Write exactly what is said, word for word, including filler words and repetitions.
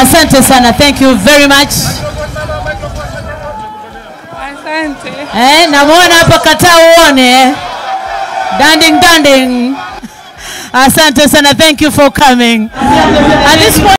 Asante sana. Thank you very much. Asante. Eh, namuona hapa kataa uone. Danding, danding. Asante sana. Thank you for coming. At this point,